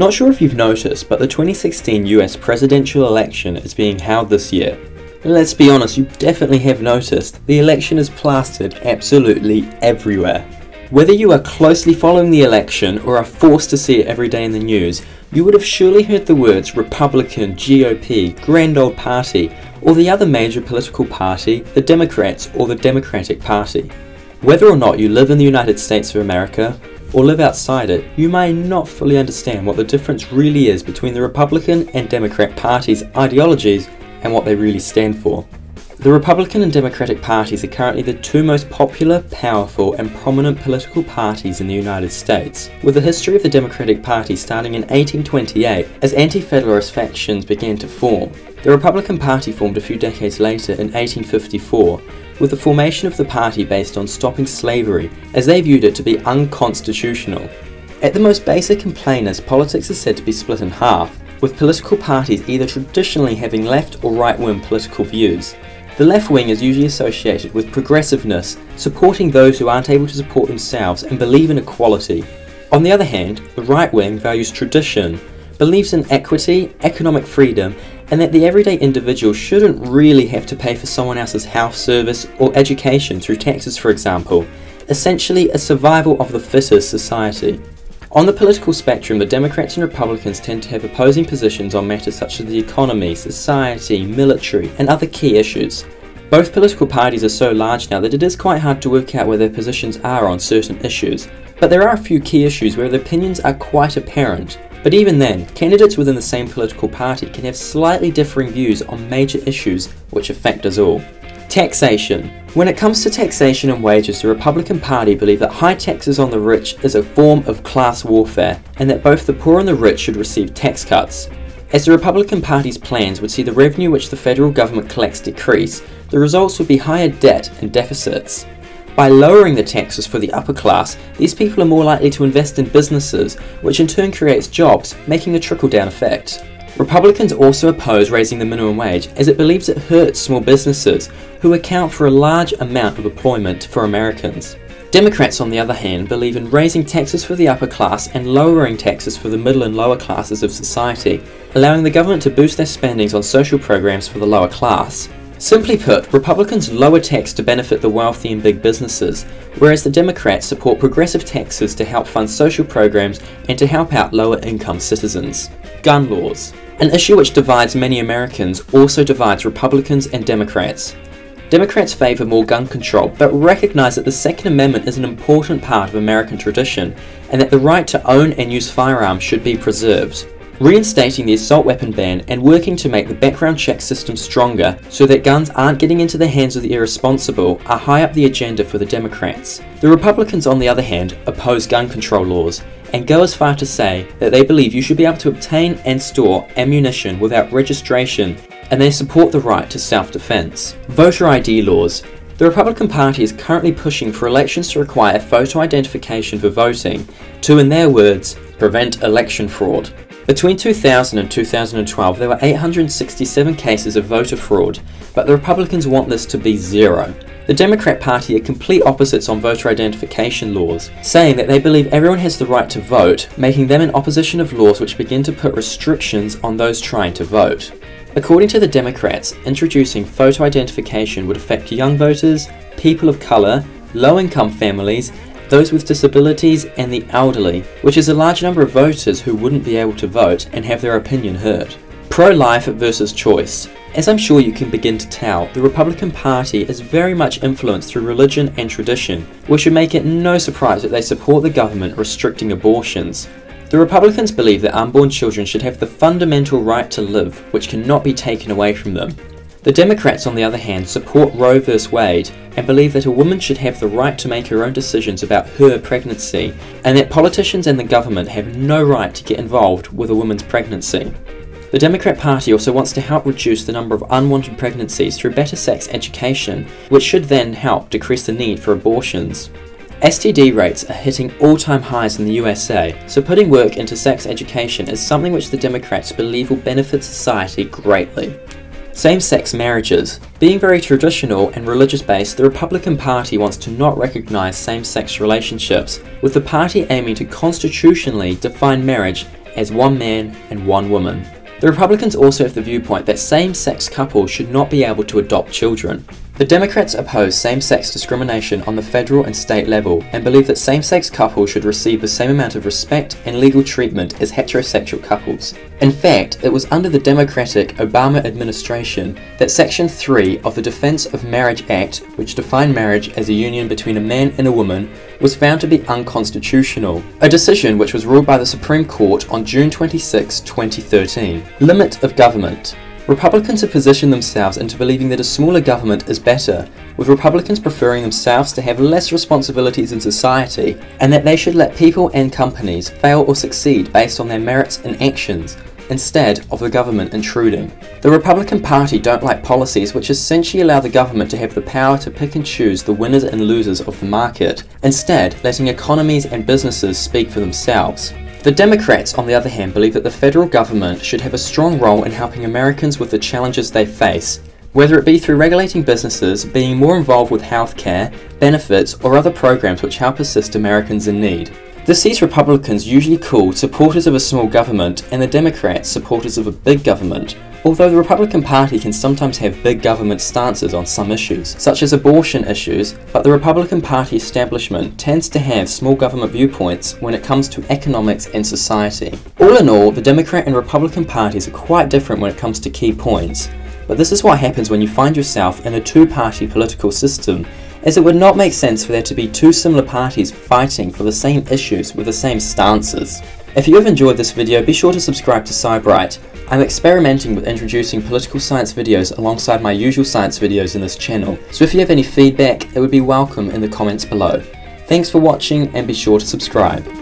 Not sure if you've noticed, but the 2016 US presidential election is being held this year. And let's be honest, you definitely have noticed, the election is plastered absolutely everywhere. Whether you are closely following the election or are forced to see it every day in the news, you would have surely heard the words Republican, GOP, Grand Old Party, or the other major political party, the Democrats or the Democratic Party. Whether or not you live in the United States of America, or live outside it, you may not fully understand what the difference really is between the Republican and Democrat parties' ideologies and what they really stand for. The Republican and Democratic parties are currently the two most popular, powerful and prominent political parties in the United States, with the history of the Democratic Party starting in 1828 as anti-federalist factions began to form. The Republican Party formed a few decades later in 1854, with the formation of the party based on stopping slavery, as they viewed it to be unconstitutional. At the most basic and plain, as politics is said to be split in half, with political parties either traditionally having left or right-wing political views. The left wing is usually associated with progressiveness, supporting those who aren't able to support themselves and believe in equality. On the other hand, the right wing values tradition, believes in equity, economic freedom, and that the everyday individual shouldn't really have to pay for someone else's health service or education through taxes, for example. Essentially a survival of the fittest society. On the political spectrum, the Democrats and Republicans tend to have opposing positions on matters such as the economy, society, military, and other key issues. Both political parties are so large now that it is quite hard to work out where their positions are on certain issues, but there are a few key issues where the opinions are quite apparent. But even then, candidates within the same political party can have slightly differing views on major issues which affect us all. Taxation. When it comes to taxation and wages, the Republican Party believe that high taxes on the rich is a form of class warfare, and that both the poor and the rich should receive tax cuts. As the Republican Party's plans would see the revenue which the federal government collects decrease, the results would be higher debt and deficits. By lowering the taxes for the upper class, these people are more likely to invest in businesses, which in turn creates jobs, making a trickle-down effect. Republicans also oppose raising the minimum wage, as it believes it hurts small businesses, who account for a large amount of employment for Americans. Democrats, on the other hand, believe in raising taxes for the upper class and lowering taxes for the middle and lower classes of society, allowing the government to boost their spendings on social programs for the lower class. Simply put, Republicans lower tax to benefit the wealthy and big businesses, whereas the Democrats support progressive taxes to help fund social programs and to help out lower-income citizens. Gun laws. An issue which divides many Americans also divides Republicans and Democrats. Democrats favor more gun control, but recognize that the Second Amendment is an important part of American tradition, and that the right to own and use firearms should be preserved. Reinstating the assault weapon ban and working to make the background check system stronger so that guns aren't getting into the hands of the irresponsible are high up the agenda for the Democrats. The Republicans, on the other hand, oppose gun control laws and go as far to say that they believe you should be able to obtain and store ammunition without registration, and they support the right to self-defense. Voter ID laws. The Republican Party is currently pushing for elections to require photo identification for voting to, in their words, prevent election fraud. Between 2000 and 2012, there were 867 cases of voter fraud, but the Republicans want this to be zero. The Democrat Party are complete opposites on voter identification laws, saying that they believe everyone has the right to vote, making them in opposition of laws which begin to put restrictions on those trying to vote. According to the Democrats, introducing photo identification would affect young voters, people of colour, low-income families, those with disabilities and the elderly, which is a large number of voters who wouldn't be able to vote and have their opinion heard. Pro-life versus choice. As I'm sure you can begin to tell, the Republican Party is very much influenced through religion and tradition, which should make it no surprise that they support the government restricting abortions. The Republicans believe that unborn children should have the fundamental right to live, which cannot be taken away from them. The Democrats, on the other hand, support Roe vs. Wade and believe that a woman should have the right to make her own decisions about her pregnancy, and that politicians and the government have no right to get involved with a woman's pregnancy. The Democrat Party also wants to help reduce the number of unwanted pregnancies through better sex education, which should then help decrease the need for abortions. STD rates are hitting all-time highs in the USA, so putting work into sex education is something which the Democrats believe will benefit society greatly. Same-sex marriages. Being very traditional and religious-based, the Republican Party wants to not recognize same-sex relationships, with the party aiming to constitutionally define marriage as one man and one woman. The Republicans also have the viewpoint that same-sex couples should not be able to adopt children. The Democrats oppose same-sex discrimination on the federal and state level and believe that same-sex couples should receive the same amount of respect and legal treatment as heterosexual couples. In fact, it was under the Democratic Obama administration that Section 3 of the Defense of Marriage Act, which defined marriage as a union between a man and a woman, was found to be unconstitutional, a decision which was ruled by the Supreme Court on June 26, 2013. Limit of government. Republicans have positioned themselves into believing that a smaller government is better, with Republicans preferring themselves to have less responsibilities in society, and that they should let people and companies fail or succeed based on their merits and actions, instead of the government intruding. The Republican Party don't like policies which essentially allow the government to have the power to pick and choose the winners and losers of the market, instead letting economies and businesses speak for themselves. The Democrats, on the other hand, believe that the federal government should have a strong role in helping Americans with the challenges they face, whether it be through regulating businesses, being more involved with healthcare, benefits, or other programs which help assist Americans in need. This sees Republicans usually called supporters of a small government and the Democrats supporters of a big government, although the Republican Party can sometimes have big government stances on some issues, such as abortion issues, but the Republican Party establishment tends to have small government viewpoints when it comes to economics and society. All in all, the Democrat and Republican parties are quite different when it comes to key points, but this is what happens when you find yourself in a two-party political system, as it would not make sense for there to be two similar parties fighting for the same issues with the same stances. If you have enjoyed this video, be sure to subscribe to sciBRIGHT. I'm experimenting with introducing political science videos alongside my usual science videos in this channel, so if you have any feedback, it would be welcome in the comments below. Thanks for watching and be sure to subscribe.